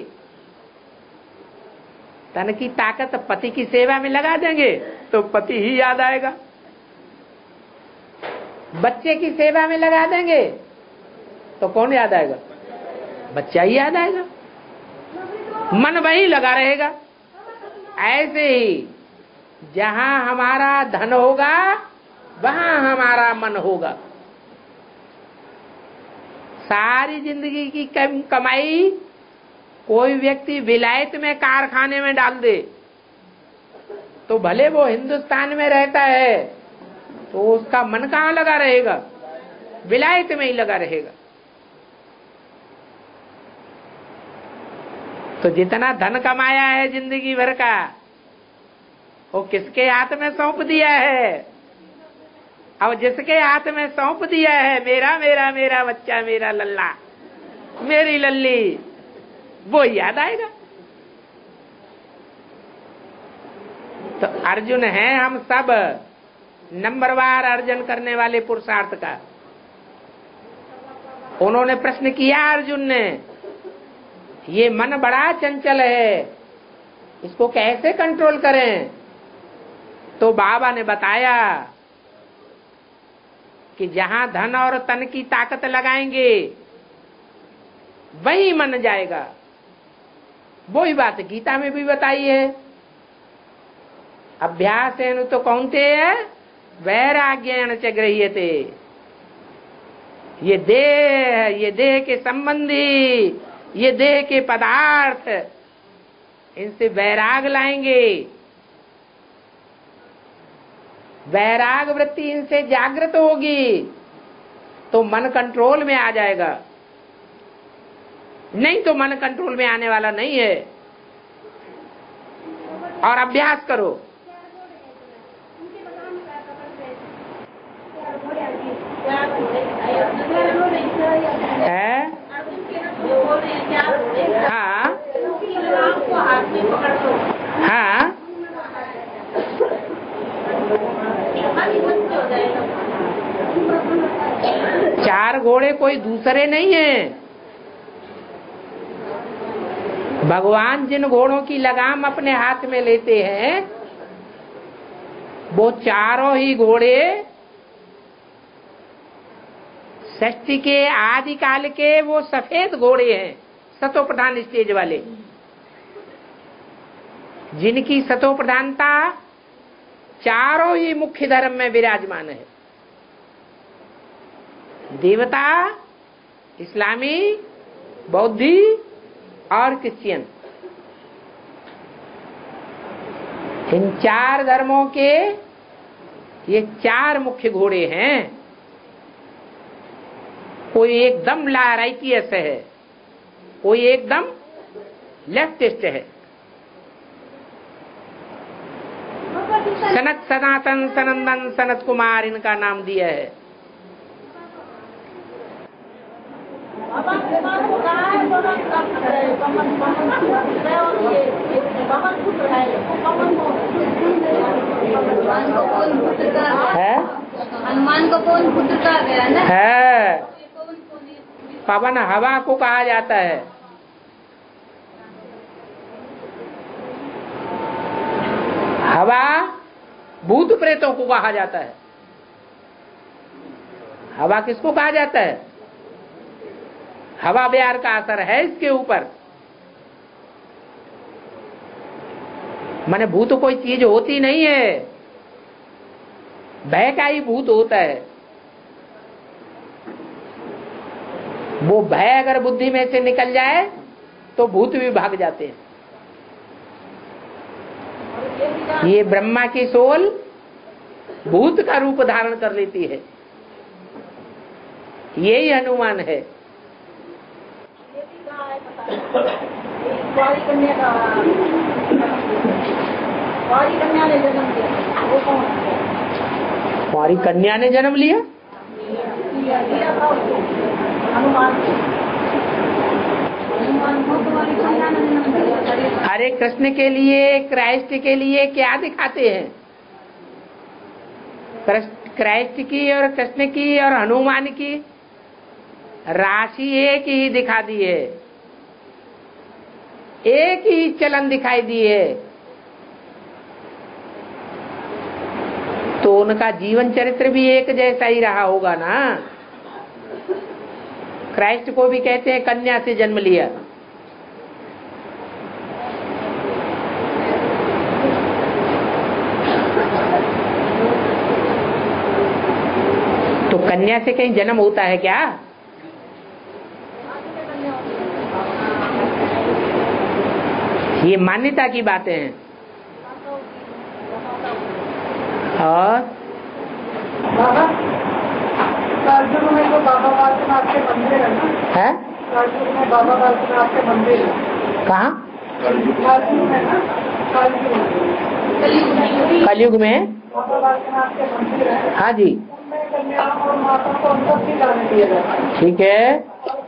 तन की ताकत पति की सेवा में लगा देंगे तो पति ही याद आएगा। बच्चे की सेवा में लगा देंगे तो कौन याद आएगा? बच्चा ही याद आएगा, मन वही लगा रहेगा। ऐसे ही जहाँ हमारा धन होगा वहाँ हमारा मन होगा। सारी जिंदगी की कमाई कोई व्यक्ति विलायत में कारखाने में डाल दे तो भले वो हिंदुस्तान में रहता है तो उसका मन कहाँ लगा रहेगा? विलायत में ही लगा रहेगा। तो जितना धन कमाया है जिंदगी भर का वो किसके हाथ में सौंप दिया है? अब जिसके हाथ में सौंप दिया है, मेरा मेरा मेरा बच्चा, मेरा लल्ला, मेरी लल्ली, वो याद आएगा। तो अर्जुन है हम सब नंबरवार अर्जन करने वाले पुरुषार्थ का। उन्होंने प्रश्न किया अर्जुन ने, ये मन बड़ा चंचल है, इसको कैसे कंट्रोल करें? तो बाबा ने बताया कि जहां धन और तन की ताकत लगाएंगे वही मन जाएगा। वही बात गीता में भी बताई है, अभ्यास है तो कौनते है वैराग्येण च गृह्यते। ये देह, ये देह के संबंधी, ये देह के पदार्थ, इनसे वैराग लाएंगे। वैराग वृत्ति इनसे जागृत होगी तो मन कंट्रोल में आ जाएगा, नहीं तो मन कंट्रोल में आने वाला नहीं है। और अभ्यास करो। है हाँ हाँ चार घोड़े कोई दूसरे नहीं है। भगवान जिन घोड़ों की लगाम अपने हाथ में लेते हैं वो चारों ही घोड़े सृष्टि के आदि काल के वो सफेद घोड़े हैं, सतोप्रधान स्टेज वाले, जिनकी सतोप्रधानता चारों ही मुख्य धर्म में विराजमान है। देवता, इस्लामी, बौद्धि और क्रिश्चियन, इन चार धर्मों के ये चार मुख्य घोड़े हैं। कोई एकदम राइटियस है, कोई एकदम लेफ्टिस्ट है। सनत सनातन सनंदन सनत कुमार इनका नाम दिया है। है हनुमान को कौन पुत्र कहा गया ना? है पवन हवा को कहा जाता है। हवा भूत प्रेतों को कहा जाता है। हवा किसको कहा जाता है? हवा ब्यार का असर है इसके ऊपर। माने भूत कोई चीज होती नहीं है, भय का ही भूत होता है। वो भय अगर बुद्धि में से निकल जाए तो भूत भी भाग जाते हैं। ये ब्रह्मा की सोल भूत का रूप धारण कर लेती है, यही हनुमान है। कुंवारी कन्या ने जन्म लिया। अरे कृष्ण के लिए, क्राइस्ट के लिए क्या दिखाते हैं? क्राइस्ट की और कृष्ण की और हनुमान की राशि एक ही दिखा दी है, एक ही चलन दिखाई दी है। तो उनका जीवन चरित्र भी एक जैसा ही रहा होगा ना। क्राइस्ट को भी कहते हैं कन्या से जन्म लिया, तो कन्या से कहीं जन्म होता है क्या? ये मान्यता की बातें हैं। और बाबा कालपुर में तो बाबा बालकृष्ण आपके मंदिर है ना? है? कालपुर में बाबा बालकृष्ण आपके मंदिर है। कहाँ? कालपुर में ना? कालपुर। कलयुग में? बाबा बालकृष्ण आपके मंदिर है। हाँ जी। उनमें कन्या और माता को अंतर भी जाने दिया जाता है। ठीक है।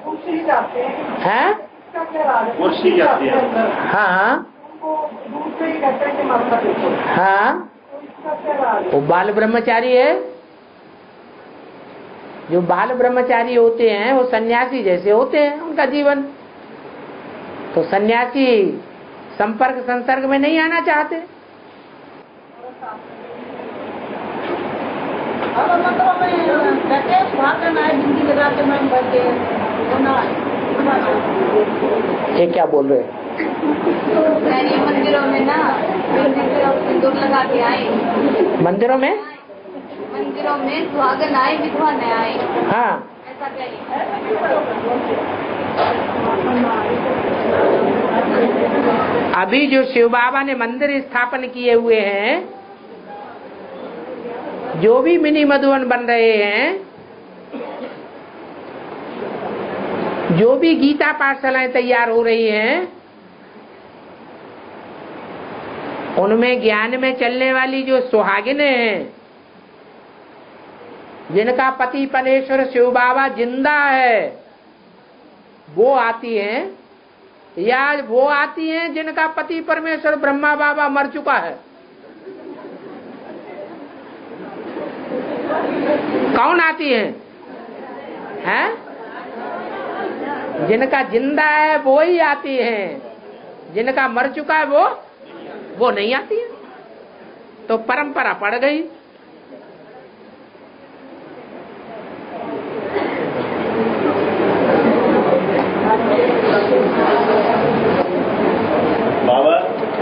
पूछ ही जाते हैं। हैं? पूछ ही जाते हैं। हाँ। उनको दूर से ही कहते हैं कि माता देखो। हाँ। वो बाल ब्रह्मचारी है। जो बाल ब्रह्मचारी होते हैं वो सन्यासी जैसे होते हैं उनका जीवन। तो सन्यासी संपर्क संसर्ग में नहीं आना चाहते। ये क्या बोल रहे हैं? तो मंदिरों में ना सिंदूर लगा के आए। मंदिरों में मंदिरों में सुहागन आए विधवा न आए। हाँ ऐसा कहिए। अभी जो शिव बाबा ने मंदिर स्थापन किए हुए हैं, जो भी मिनी मधुवन बन रहे हैं, जो भी गीता पाठशालाएं तैयार हो रही हैं, उनमें ज्ञान में चलने वाली जो सुहागिने हैं, जिनका पति परमेश्वर शिव बाबा जिंदा है, वो आती हैं, या वो आती हैं जिनका पति परमेश्वर ब्रह्मा बाबा मर चुका है? कौन आती हैं? हैं? जिनका जिंदा है वो ही आती हैं, जिनका मर चुका है वो वो नहीं आती है। तो परंपरा पड़ गई। बाबा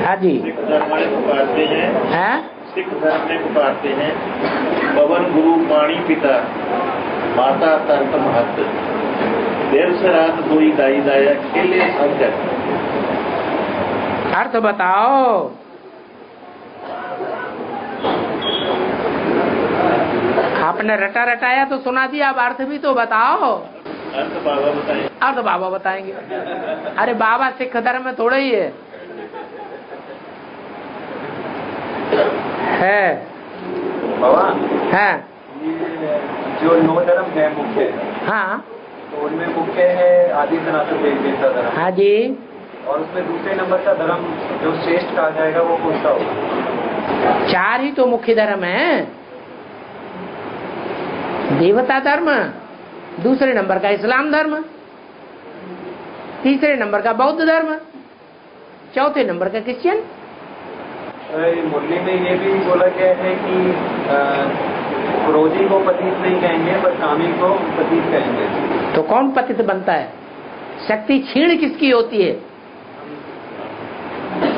हाँ जी, सिख धर्म में पुकारते हैं। हाँ? सिख धर्म में पुकारते हैं पवन गुरु पाणी पिता माता तर्क महत देव सरात दोई दाई दाया खेले संकट। अर्थ बताओ। आपने रटा रटाया तो सुना दिया, अब अर्थ भी तो बताओ। अर्थ बाबा बताएंगे। अर्थ बाबा बताएंगे। अरे बाबा सिख धर्म में थोड़ा ही है, है। बाबा है जो नौ धर्म है मुख्य। हाँ तो उनमें मुख्य है आदि सनातन देवता धर्म। हाँ जी। और उसमें दूसरे नंबर का धर्म जो श्रेष्ठ कहा जाएगा वो कौन सा होगा? चार ही तो मुख्य धर्म है। देवता धर्म, दूसरे नंबर का इस्लाम धर्म, तीसरे नंबर का बौद्ध धर्म, चौथे नंबर का क्रिश्चियन। मुरली में ये भी बोला गया है कि क्रोधी को पतित नहीं कहेंगे पर कामी को पतित कहेंगे। तो कौन पतित बनता है? शक्ति क्षीण किसकी होती है?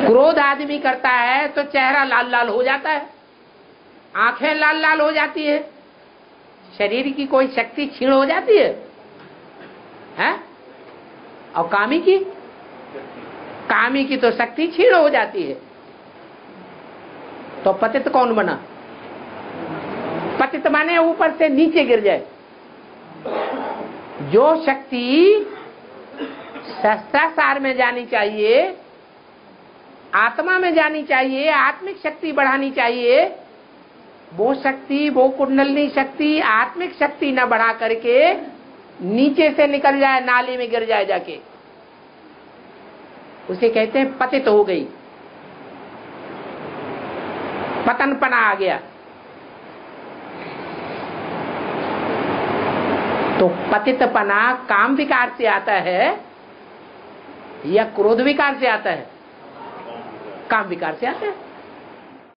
क्रोध आदमी करता है तो चेहरा लाल लाल हो जाता है, आंखें लाल लाल हो जाती है, शरीर की कोई शक्ति क्षीण हो जाती है, हैं? और कामी की कामी की तो शक्ति क्षीण हो जाती है। तो पतित कौन बना? पतित माने ऊपर से नीचे गिर जाए। जो शक्ति शस्त्रासार में जानी चाहिए, आत्मा में जानी चाहिए, आत्मिक शक्ति बढ़ानी चाहिए, वो शक्ति, वो कुंडलिनी शक्ति, आत्मिक शक्ति न बढ़ा करके नीचे से निकल जाए, नाली में गिर जाए जाके, उसे कहते हैं पतित हो गई, पतनपना आ गया। तो पतितपना काम विकार से आता है या क्रोध विकार से आता है? काम विकार से आता है।